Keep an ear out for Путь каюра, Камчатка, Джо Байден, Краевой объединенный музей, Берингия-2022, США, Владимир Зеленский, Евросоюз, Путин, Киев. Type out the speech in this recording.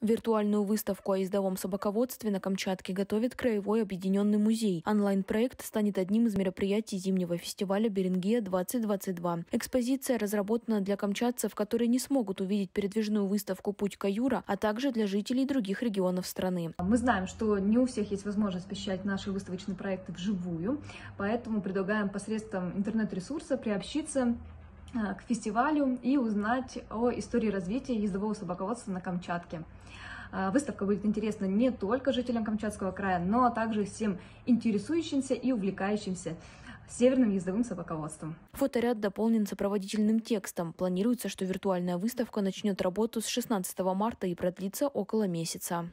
Виртуальную выставку о ездовом собаководстве на Камчатке готовит Краевой объединенный музей. Онлайн-проект станет одним из мероприятий зимнего фестиваля «Берингия-2022». Экспозиция разработана для камчатцев, которые не смогут увидеть передвижную выставку «Путь каюра», а также для жителей других регионов страны. Мы знаем, что не у всех есть возможность посещать наши выставочные проекты вживую, поэтому предлагаем посредством интернет-ресурса приобщиться к фестивалю и узнать о истории развития ездового собаководства на Камчатке. Выставка будет интересна не только жителям Камчатского края, но также всем интересующимся и увлекающимся северным ездовым собаководством. Фоторяд дополнен сопроводительным текстом. Планируется, что виртуальная выставка начнет работу с 16 марта и продлится около месяца.